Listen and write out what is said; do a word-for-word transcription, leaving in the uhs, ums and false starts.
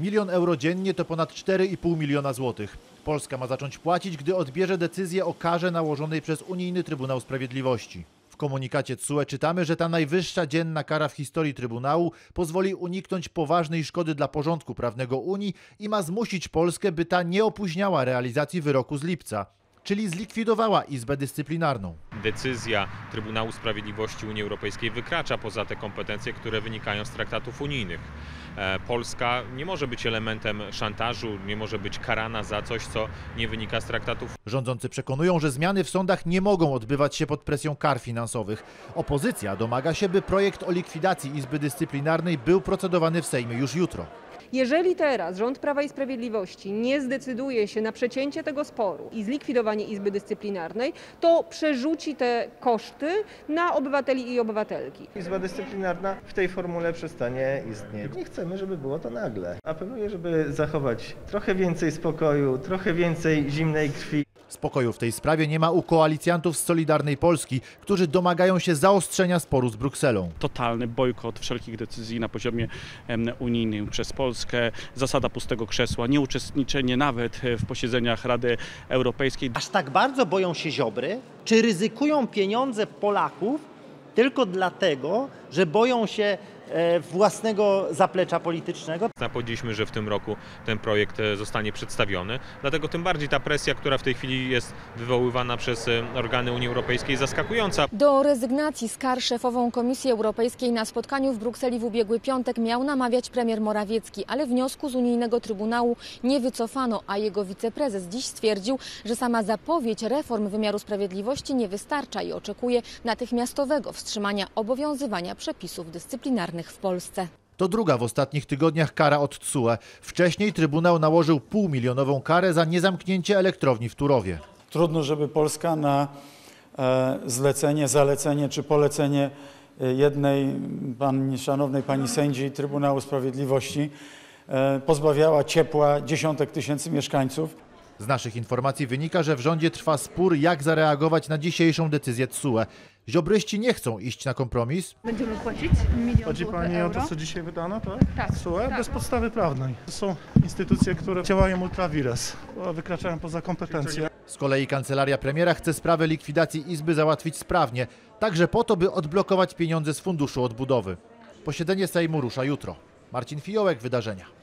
Milion euro dziennie to ponad cztery i pół miliona złotych. Polska ma zacząć płacić, gdy odbierze decyzję o karze nałożonej przez Unijny Trybunał Sprawiedliwości. W komunikacie T S U E czytamy, że ta najwyższa dzienna kara w historii Trybunału pozwoli uniknąć poważnej szkody dla porządku prawnego Unii i ma zmusić Polskę, by ta nie opóźniała realizacji wyroku z lipca, czyli zlikwidowała Izbę Dyscyplinarną. Decyzja Trybunału Sprawiedliwości Unii Europejskiej wykracza poza te kompetencje, które wynikają z traktatów unijnych. Polska nie może być elementem szantażu, nie może być karana za coś, co nie wynika z traktatów. Rządzący przekonują, że zmiany w sądach nie mogą odbywać się pod presją kar finansowych. Opozycja domaga się, by projekt o likwidacji Izby Dyscyplinarnej był procedowany w Sejmie już jutro. Jeżeli teraz rząd Prawa i Sprawiedliwości nie zdecyduje się na przecięcie tego sporu i zlikwidowanie Izby Dyscyplinarnej, to przerzuci te koszty na obywateli i obywatelki. Izba Dyscyplinarna w tej formule przestanie istnieć. Nie chcemy, żeby było to nagle. Apeluję, żeby zachować trochę więcej spokoju, trochę więcej zimnej krwi. Spokoju w tej sprawie nie ma u koalicjantów z Solidarnej Polski, którzy domagają się zaostrzenia sporu z Brukselą. Totalny bojkot wszelkich decyzji na poziomie unijnym przez Polskę, zasada pustego krzesła, nieuczestniczenie nawet w posiedzeniach Rady Europejskiej. Aż tak bardzo boją się Ziobry? Czy ryzykują pieniądze Polaków tylko dlatego, że boją się własnego zaplecza politycznego? Zapowiedzieliśmy, że w tym roku ten projekt zostanie przedstawiony, dlatego tym bardziej ta presja, która w tej chwili jest wywoływana przez organy Unii Europejskiej, zaskakująca. Do rezygnacji z kar szefową Komisji Europejskiej na spotkaniu w Brukseli w ubiegły piątek miał namawiać premier Morawiecki, ale wniosku z Unijnego Trybunału nie wycofano, a jego wiceprezes dziś stwierdził, że sama zapowiedź reform wymiaru sprawiedliwości nie wystarcza i oczekuje natychmiastowego wstrzymania obowiązywania przepisów dyscyplinarnych w Polsce. To druga w ostatnich tygodniach kara od T S U E. Wcześniej Trybunał nałożył półmilionową karę za niezamknięcie elektrowni w Turowie. Trudno, żeby Polska na e, zlecenie, zalecenie czy polecenie jednej pan, szanownej pani sędzi Trybunału Sprawiedliwości e, pozbawiała ciepła dziesiątek tysięcy mieszkańców. Z naszych informacji wynika, że w rządzie trwa spór, jak zareagować na dzisiejszą decyzję T S U E. Ziobryści nie chcą iść na kompromis. Będziemy płacić milion Chodzi pani euro. o to, co dzisiaj wydano, tak? Tak. T S U E tak. Bez podstawy prawnej. To są instytucje, które działają ultra vires, wykraczają poza kompetencje. Z kolei kancelaria premiera chce sprawę likwidacji Izby załatwić sprawnie, także po to, by odblokować pieniądze z Funduszu Odbudowy. Posiedzenie Sejmu rusza jutro. Marcin Fijołek, Wydarzenia.